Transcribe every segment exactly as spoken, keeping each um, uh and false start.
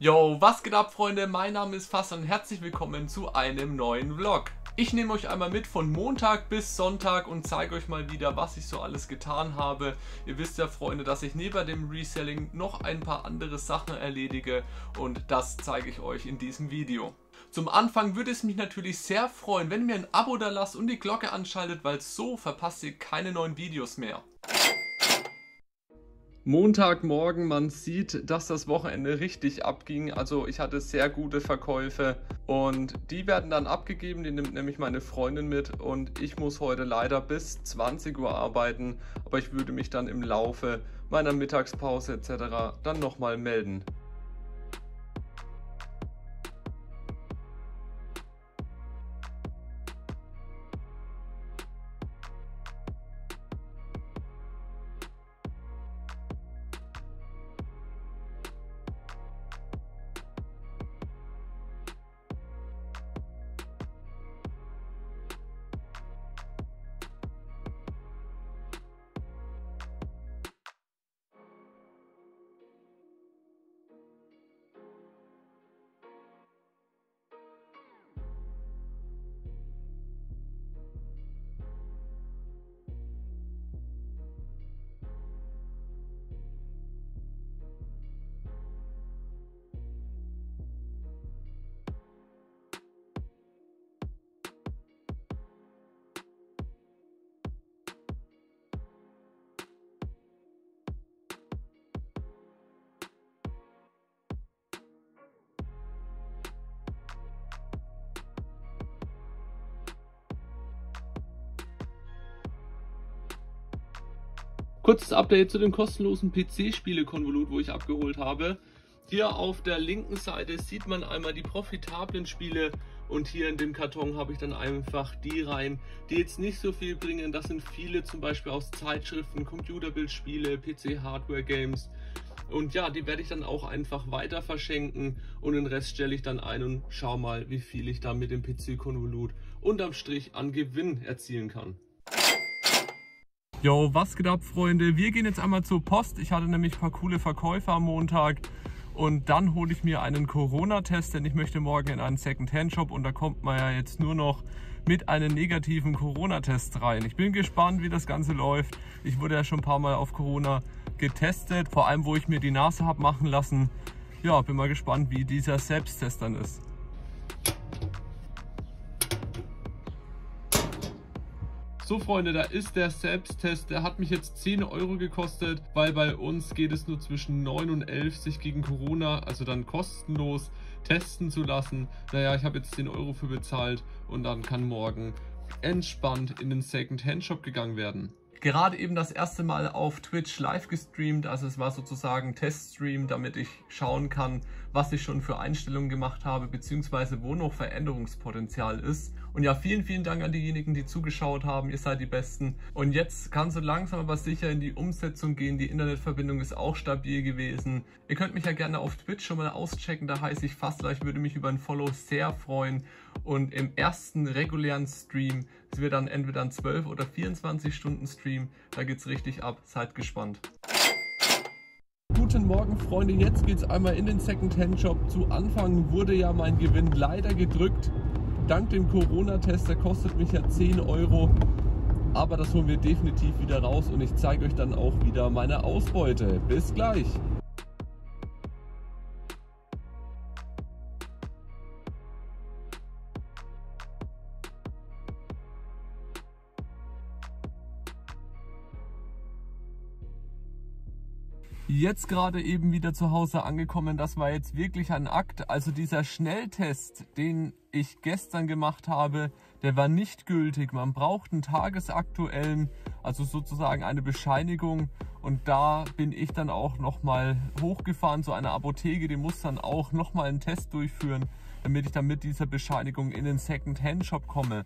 Yo, was geht ab, Freunde? Mein Name ist Fustler und herzlich willkommen zu einem neuen Vlog. Ich nehme euch einmal mit von Montag bis Sonntag und zeige euch mal wieder, was ich so alles getan habe. Ihr wisst ja, Freunde, dass ich neben dem Reselling noch ein paar andere Sachen erledige und das zeige ich euch in diesem Video. Zum Anfang würde es mich natürlich sehr freuen, wenn ihr mir ein Abo da lasst und die Glocke anschaltet, weil so verpasst ihr keine neuen Videos mehr. Montagmorgen, man sieht, dass das Wochenende richtig abging, also ich hatte sehr gute Verkäufe und die werden dann abgegeben, die nimmt nämlich meine Freundin mit und ich muss heute leider bis zwanzig Uhr arbeiten, aber ich würde mich dann im Laufe meiner Mittagspause et cetera dann nochmal melden. Kurzes Update zu dem kostenlosen P C-Spiele-Konvolut, wo ich abgeholt habe. Hier auf der linken Seite sieht man einmal die profitablen Spiele und hier in dem Karton habe ich dann einfach die rein, die jetzt nicht so viel bringen. Das sind viele zum Beispiel aus Zeitschriften, Computerbildspiele, P C-Hardware-Games und ja, die werde ich dann auch einfach weiter verschenken und den Rest stelle ich dann ein und schau mal, wie viel ich da mit dem P C-Konvolut unterm Strich an Gewinn erzielen kann. Yo, was geht ab, Freunde? Wir gehen jetzt einmal zur Post. Ich hatte nämlich ein paar coole Verkäufe am Montag und dann hole ich mir einen Corona-Test, denn ich möchte morgen in einen Second-Hand-Shop und da kommt man ja jetzt nur noch mit einem negativen Corona-Test rein. Ich bin gespannt, wie das Ganze läuft. Ich wurde ja schon ein paar Mal auf Corona getestet, vor allem, wo ich mir die Nase habe machen lassen. Ja, bin mal gespannt, wie dieser Selbsttest dann ist. So, Freunde, da ist der Selbsttest, der hat mich jetzt zehn Euro gekostet, weil bei uns geht es nur zwischen neun und elf, sich gegen Corona, also dann kostenlos, testen zu lassen. Naja, ich habe jetzt zehn Euro für bezahlt und dann kann morgen entspannt in den Second-Hand-Shop gegangen werden. Gerade eben das erste Mal auf Twitch live gestreamt, also es war sozusagen Teststream, damit ich schauen kann, was ich schon für Einstellungen gemacht habe, beziehungsweise wo noch Veränderungspotenzial ist. Und ja, vielen, vielen Dank an diejenigen, die zugeschaut haben, ihr seid die Besten. Und jetzt kann so langsam aber sicher in die Umsetzung gehen, die Internetverbindung ist auch stabil gewesen. Ihr könnt mich ja gerne auf Twitch schon mal auschecken, da heiße ich Fustler, ich würde mich über ein Follow sehr freuen. Und im ersten regulären Stream, es wird dann entweder an zwölf oder vierundzwanzig Stunden Stream, da geht's richtig ab, seid gespannt. Guten Morgen, Freunde, jetzt geht's einmal in den Second-Hand-Shop. Zu Anfang wurde ja mein Gewinn leider gedrückt. Dank dem Corona-Test, der kostet mich ja zehn Euro. Aber das holen wir definitiv wieder raus und ich zeige euch dann auch wieder meine Ausbeute. Bis gleich! Jetzt gerade eben wieder zu Hause angekommen, das war jetzt wirklich ein Akt. Also dieser Schnelltest, den ich gestern gemacht habe, der war nicht gültig. Man braucht einen tagesaktuellen, also sozusagen eine Bescheinigung. Und da bin ich dann auch nochmal hochgefahren zu einer Apotheke, die muss dann auch nochmal einen Test durchführen, damit ich dann mit dieser Bescheinigung in den Second-Hand-Shop komme.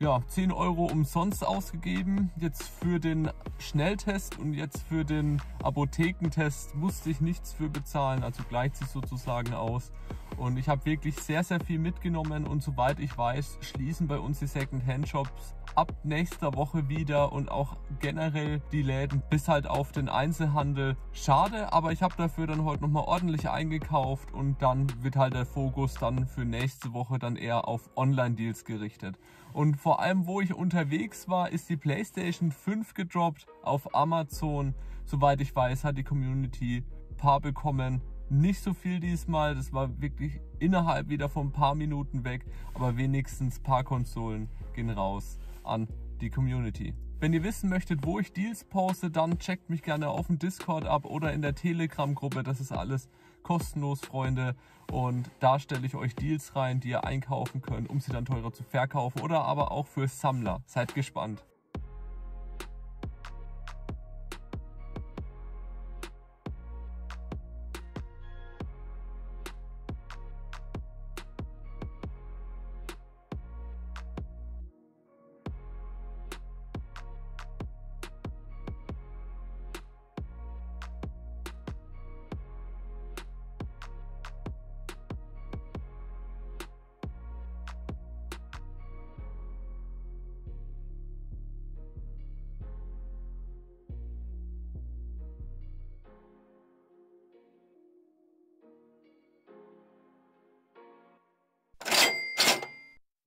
Ja, zehn Euro umsonst ausgegeben, jetzt für den Schnelltest und jetzt für den Apothekentest musste ich nichts für bezahlen, also gleicht sich sozusagen aus. und ich habe wirklich sehr, sehr viel mitgenommen und soweit ich weiß, schließen bei uns die Second-Hand-Shops ab nächster Woche wieder und auch generell die Läden bis halt auf den Einzelhandel. Schade, aber ich habe dafür dann heute nochmal ordentlich eingekauft und dann wird halt der Fokus dann für nächste Woche dann eher auf Online-Deals gerichtet. Und vor allem, wo ich unterwegs war, ist die PlayStation fünf gedroppt auf Amazon. Soweit ich weiß, hat die Community ein paar bekommen. Nicht so viel diesmal, das war wirklich innerhalb wieder von ein paar Minuten weg, aber wenigstens ein paar Konsolen gehen raus an die Community. Wenn ihr wissen möchtet, wo ich Deals poste, dann checkt mich gerne auf dem Discord ab oder in der Telegram-Gruppe. Das ist alles kostenlos, Freunde. Und da stelle ich euch Deals rein, die ihr einkaufen könnt, um sie dann teurer zu verkaufen oder aber auch für Sammler. Seid gespannt.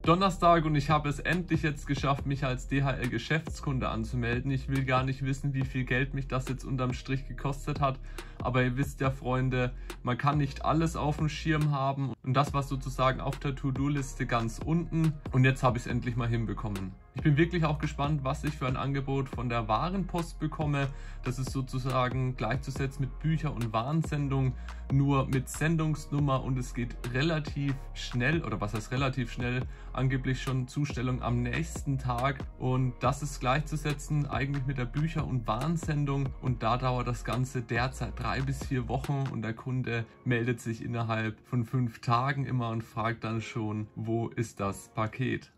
Donnerstag und ich habe es endlich jetzt geschafft, mich als D H L Geschäftskunde anzumelden. Ich will gar nicht wissen, wie viel Geld mich das jetzt unterm Strich gekostet hat. Aber ihr wisst ja, Freunde, man kann nicht alles auf dem Schirm haben. Und das war sozusagen auf der To-Do-Liste ganz unten. Und jetzt habe ich es endlich mal hinbekommen. Ich bin wirklich auch gespannt, was ich für ein Angebot von der Warenpost bekomme. Das ist sozusagen gleichzusetzen mit Bücher- und Warensendung, nur mit Sendungsnummer und es geht relativ schnell, oder was heißt relativ schnell, angeblich schon Zustellung am nächsten Tag. Und das ist gleichzusetzen eigentlich mit der Bücher- und Warensendung und da dauert das Ganze derzeit drei bis vier Wochen und der Kunde meldet sich innerhalb von fünf Tagen immer und fragt dann schon, wo ist das Paket?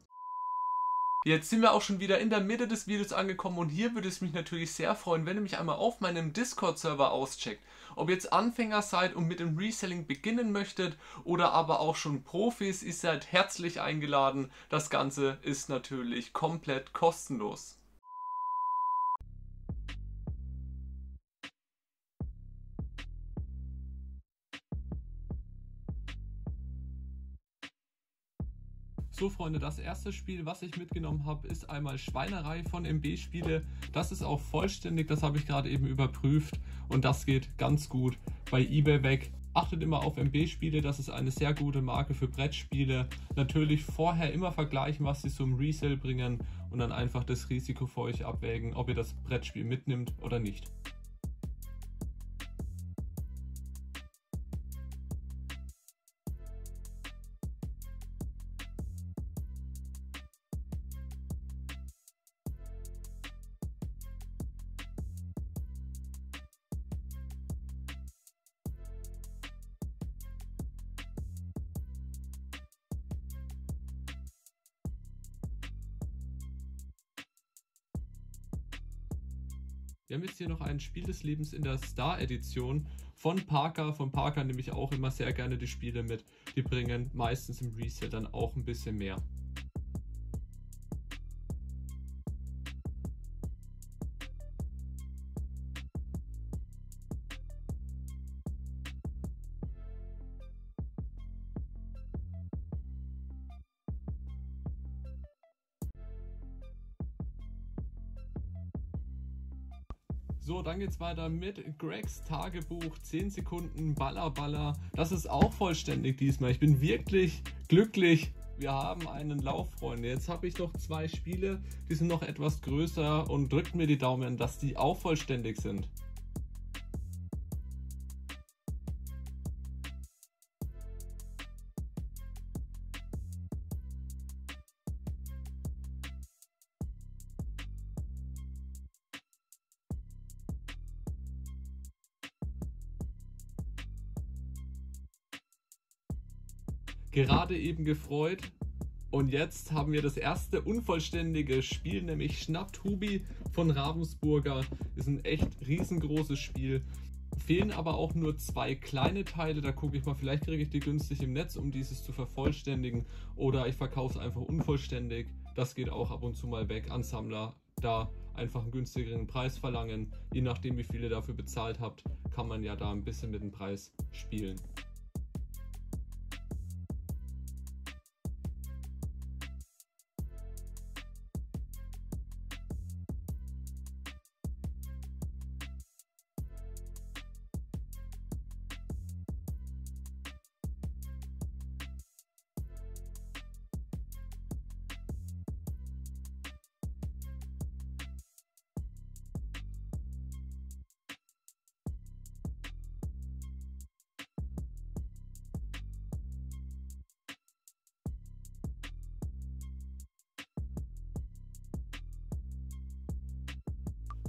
Jetzt sind wir auch schon wieder in der Mitte des Videos angekommen und hier würde es mich natürlich sehr freuen, wenn ihr mich einmal auf meinem Discord-Server auscheckt. Ob ihr jetzt Anfänger seid und mit dem Reselling beginnen möchtet oder aber auch schon Profis, ihr seid herzlich eingeladen. Das Ganze ist natürlich komplett kostenlos. So Freunde, das erste Spiel, was ich mitgenommen habe, ist einmal Schweinerei von M B-Spiele. Das ist auch vollständig, das habe ich gerade eben überprüft und das geht ganz gut bei eBay weg. Achtet immer auf M B-Spiele, das ist eine sehr gute Marke für Brettspiele. Natürlich vorher immer vergleichen, was sie zum Resale bringen und dann einfach das Risiko für euch abwägen, ob ihr das Brettspiel mitnimmt oder nicht. Wir haben jetzt hier noch ein Spiel des Lebens in der Star-Edition von Parker. Von Parker nehme ich auch immer sehr gerne die Spiele mit. Die bringen meistens im Resale dann auch ein bisschen mehr. So, dann geht's weiter mit Gregs Tagebuch, zehn Sekunden, Baller, Baller. Das ist auch vollständig diesmal. Ich bin wirklich glücklich. Wir haben einen Lauf, Freunde. Jetzt habe ich noch zwei Spiele, die sind noch etwas größer und drückt mir die Daumen, dass die auch vollständig sind. Gerade eben gefreut und jetzt haben wir das erste unvollständige Spiel, nämlich Schnappt Hubi von Ravensburger. Ist ein echt riesengroßes Spiel. fehlen aber auch nur zwei kleine Teile, da gucke ich mal, vielleicht kriege ich die günstig im Netz, um dieses zu vervollständigen, oder ich verkaufe es einfach unvollständig, das geht auch ab und zu mal weg an Sammler, da einfach einen günstigeren Preis verlangen, je nachdem wie viel ihr dafür bezahlt habt, kann man ja da ein bisschen mit dem Preis spielen.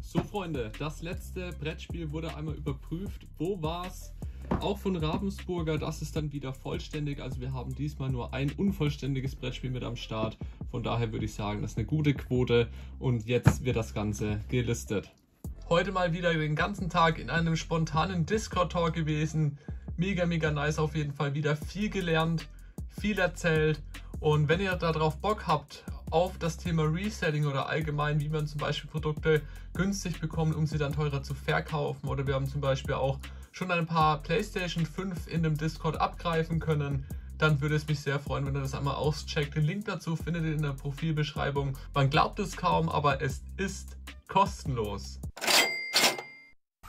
So Freunde, das letzte Brettspiel wurde einmal überprüft. Wo war's? Auch von Ravensburger, das ist dann wieder vollständig. Also wir haben diesmal nur ein unvollständiges Brettspiel mit am Start. Von daher würde ich sagen, das ist eine gute Quote und jetzt wird das Ganze gelistet. Heute mal wieder den ganzen Tag in einem spontanen Discord-Talk gewesen. Mega, mega nice auf jeden Fall. Wieder viel gelernt, viel erzählt. Und wenn ihr darauf Bock habt, auf das Thema Reselling oder allgemein, wie man zum Beispiel Produkte günstig bekommt, um sie dann teurer zu verkaufen, oder wir haben zum Beispiel auch schon ein paar PlayStation fünf in dem Discord abgreifen können, dann würde es mich sehr freuen, wenn ihr das einmal auscheckt. Den Link dazu findet ihr in der Profilbeschreibung. Man glaubt es kaum, aber es ist kostenlos.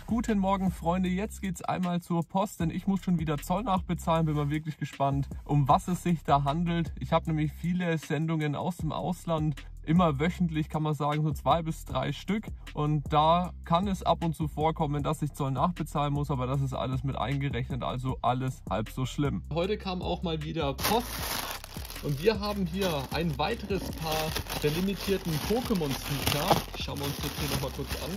Guten Morgen Freunde, jetzt geht's einmal zur Post, denn ich muss schon wieder Zoll nachbezahlen, bin mal wirklich gespannt, um was es sich da handelt. Ich habe nämlich viele Sendungen aus dem Ausland, immer wöchentlich kann man sagen, so zwei bis drei Stück, und da kann es ab und zu vorkommen, dass ich Zoll nachbezahlen muss, aber das ist alles mit eingerechnet, also alles halb so schlimm. Heute kam auch mal wieder Post und wir haben hier ein weiteres Paar der limitierten Pokémon Speaker. Schauen wir uns das hier nochmal kurz an.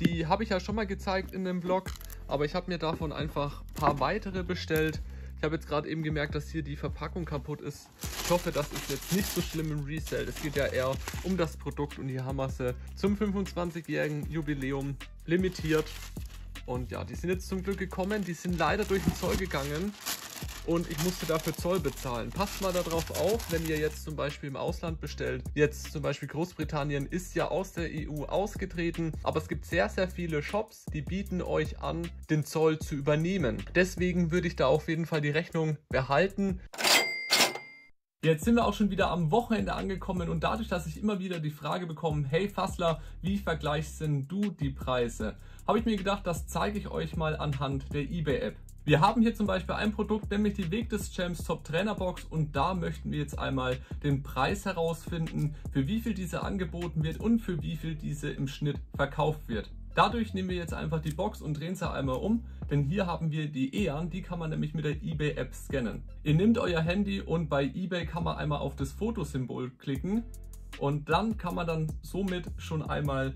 Die habe ich ja schon mal gezeigt in dem Vlog, aber ich habe mir davon einfach ein paar weitere bestellt. Ich habe jetzt gerade eben gemerkt, dass hier die Verpackung kaputt ist. Ich hoffe, das ist jetzt nicht so schlimm im Resell. Es geht ja eher um das Produkt und die haben wir sie zum fünfundzwanzigjährigen Jubiläum limitiert. Und ja, die sind jetzt zum Glück gekommen. Die sind leider durch den Zoll gegangen. Und ich musste dafür Zoll bezahlen. Passt mal darauf auf, wenn ihr jetzt zum Beispiel im Ausland bestellt. Jetzt zum Beispiel Großbritannien ist ja aus der E U ausgetreten. Aber es gibt sehr, sehr viele Shops, die bieten euch an, den Zoll zu übernehmen. Deswegen würde ich da auf jeden Fall die Rechnung behalten. Jetzt sind wir auch schon wieder am Wochenende angekommen und dadurch, dass ich immer wieder die Frage bekomme, hey Fustler, wie vergleichst denn du die Preise? Habe ich mir gedacht, das zeige ich euch mal anhand der eBay-App. Wir haben hier zum Beispiel ein Produkt, nämlich die Weg des Champs Top Trainer Box, und da möchten wir jetzt einmal den Preis herausfinden, für wie viel diese angeboten wird und für wie viel diese im Schnitt verkauft wird. Dadurch nehmen wir jetzt einfach die Box und drehen sie einmal um, denn hier haben wir die E A N, die kann man nämlich mit der eBay-App scannen. Ihr nehmt euer Handy und bei eBay kann man einmal auf das Fotosymbol klicken und dann kann man dann somit schon einmal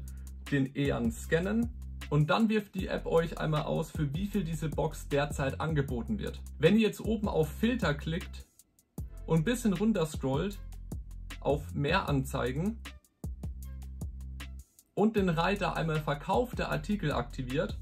den E A N scannen. Und dann wirft die App euch einmal aus, für wie viel diese Box derzeit angeboten wird. Wenn ihr jetzt oben auf Filter klickt und ein bisschen runter scrollt, auf Mehr anzeigen und den Reiter einmal verkaufte Artikel aktiviert,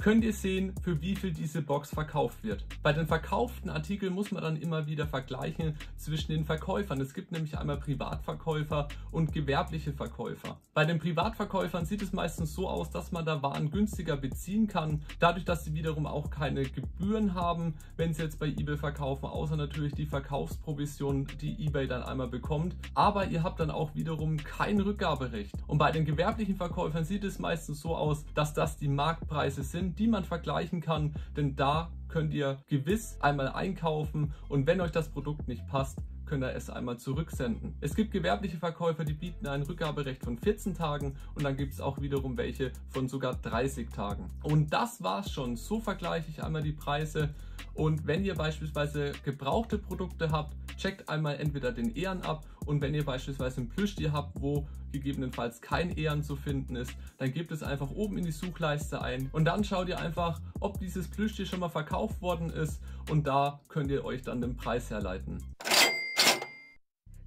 könnt ihr sehen, für wie viel diese Box verkauft wird. Bei den verkauften Artikeln muss man dann immer wieder vergleichen zwischen den Verkäufern. Es gibt nämlich einmal Privatverkäufer und gewerbliche Verkäufer. Bei den Privatverkäufern sieht es meistens so aus, dass man da Waren günstiger beziehen kann, dadurch, dass sie wiederum auch keine Gebühren haben, wenn sie jetzt bei eBay verkaufen, außer natürlich die Verkaufsprovision, die eBay dann einmal bekommt. Aber ihr habt dann auch wiederum kein Rückgaberecht. Und bei den gewerblichen Verkäufern sieht es meistens so aus, dass das die Marktpreise sind, die man vergleichen kann, denn da könnt ihr gewiss einmal einkaufen und wenn euch das Produkt nicht passt, könnt ihr es einmal zurücksenden. Es gibt gewerbliche Verkäufer, die bieten ein Rückgaberecht von vierzehn Tagen und dann gibt es auch wiederum welche von sogar dreißig Tagen. Und das war's schon. So vergleiche ich einmal die Preise. Und wenn ihr beispielsweise gebrauchte Produkte habt, checkt einmal entweder den E A N ab, und wenn ihr beispielsweise ein Plüschtier habt, wo gegebenenfalls kein E A N zu finden ist, dann gebt es einfach oben in die Suchleiste ein und dann schaut ihr einfach, ob dieses Plüschtier schon mal verkauft worden ist, und da könnt ihr euch dann den Preis herleiten.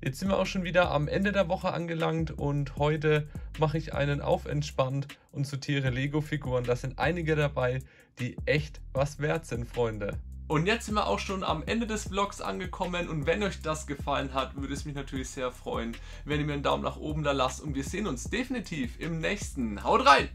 Jetzt sind wir auch schon wieder am Ende der Woche angelangt und heute mache ich einen auf entspannt und sortiere Lego-Figuren. Da sind einige dabei, die echt was wert sind, Freunde. Und jetzt sind wir auch schon am Ende des Vlogs angekommen und wenn euch das gefallen hat, würde es mich natürlich sehr freuen, wenn ihr mir einen Daumen nach oben da lasst und wir sehen uns definitiv im nächsten. Haut rein!